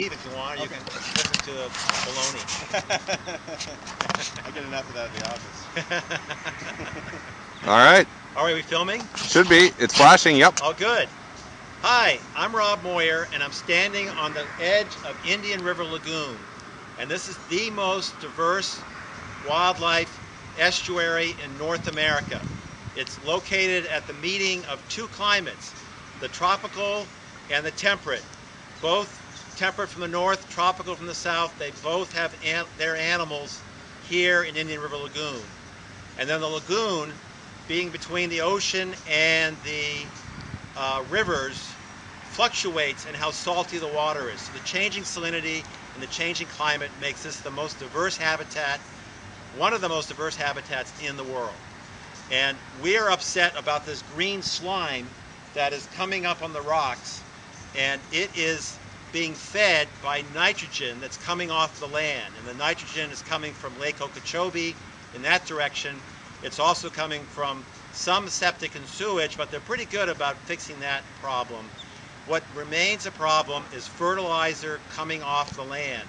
If you want, you can flip it to baloney. I get enough of that at the office. All right. All right, are we filming? Should be. It's flashing, yep. Oh, good. Hi, I'm Rob Moir, and I'm standing on the edge of Indian River Lagoon. And this is the most diverse wildlife estuary in North America. It's located at the meeting of two climates, the tropical and the temperate. Both temperate from the north, tropical from the south. They both have their animals here in Indian River Lagoon. And then the lagoon, being between the ocean and the rivers, fluctuates in how salty the water is. So the changing salinity and the changing climate makes this the most diverse habitat, one of the most diverse habitats in the world. And we're upset about this green slime that is coming up on the rocks, and it is being fed by nitrogen that's coming off the land. And the nitrogen is coming from Lake Okeechobee in that direction. It's also coming from some septic and sewage, but they're pretty good about fixing that problem. What remains a problem is fertilizer coming off the land.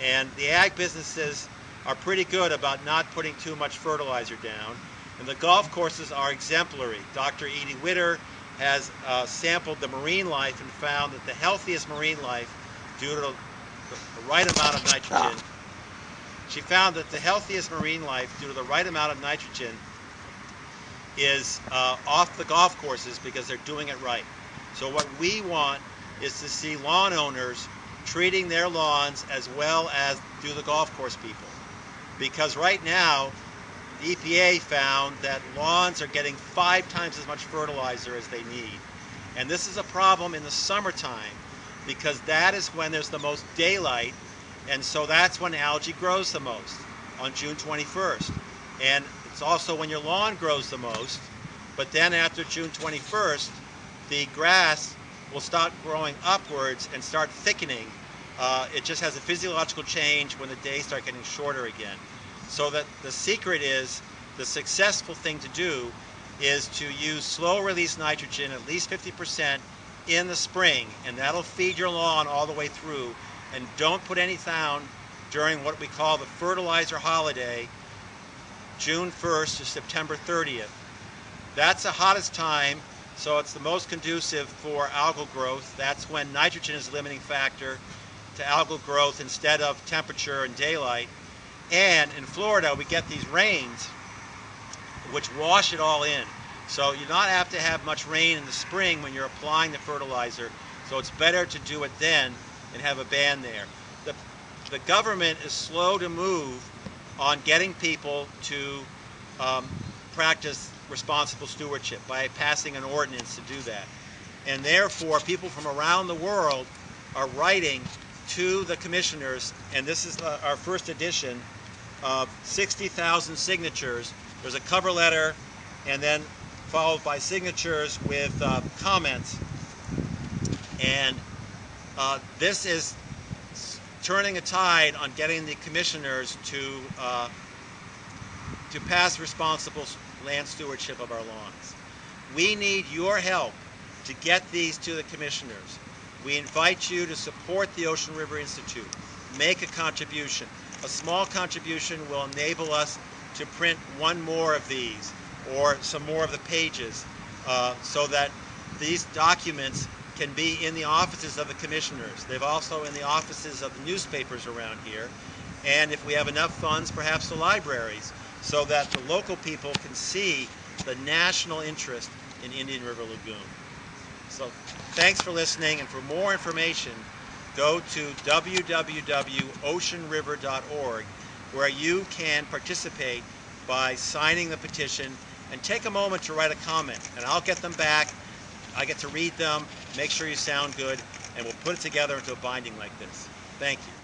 And the ag businesses are pretty good about not putting too much fertilizer down. And the golf courses are exemplary. Dr. Edie Witter has sampled the marine life and found that the healthiest marine life, due to the right amount of nitrogen, she found that the healthiest marine life, due to the right amount of nitrogen, is off the golf courses because they're doing it right. So what we want is to see lawn owners treating their lawns as well as do the golf course people. Because right now, the EPA found that lawns are getting 5 times as much fertilizer as they need. And this is a problem in the summertime because that is when there's the most daylight, and so that's when algae grows the most, on June 21st. And it's also when your lawn grows the most, but then after June 21st, the grass will start growing upwards and start thickening. It just has a physiological change when the days start getting shorter again. So that the secret is, the successful thing to do is to use slow-release nitrogen at least 50% in the spring, and that'll feed your lawn all the way through. And don't put any down during what we call the fertilizer holiday, June 1st to September 30th. That's the hottest time, so it's the most conducive for algal growth. That's when nitrogen is a limiting factor to algal growth instead of temperature and daylight. And in Florida, we get these rains which wash it all in. So you don't have to have much rain in the spring when you're applying the fertilizer. So it's better to do it then and have a ban there. The government is slow to move on getting people to practice responsible stewardship by passing an ordinance to do that. And therefore, people from around the world are writing to the commissioners, and this is our first edition of 60,000 signatures. There's a cover letter and then followed by signatures with comments. And this is turning a tide on getting the commissioners to pass responsible land stewardship of our lawns. We need your help to get these to the commissioners. We invite you to support the Ocean River Institute. Make a contribution. A small contribution will enable us to print one more of these or some more of the pages so that these documents can be in the offices of the commissioners. They're also in the offices of the newspapers around here. And if we have enough funds, perhaps the libraries, so that the local people can see the national interest in Indian River Lagoon. So thanks for listening, and for more information, go to www.oceanriver.org, where you can participate by signing the petition, and take a moment to write a comment, and I'll get them back. I get to read them, make sure you sound good, and we'll put it together into a binding like this. Thank you.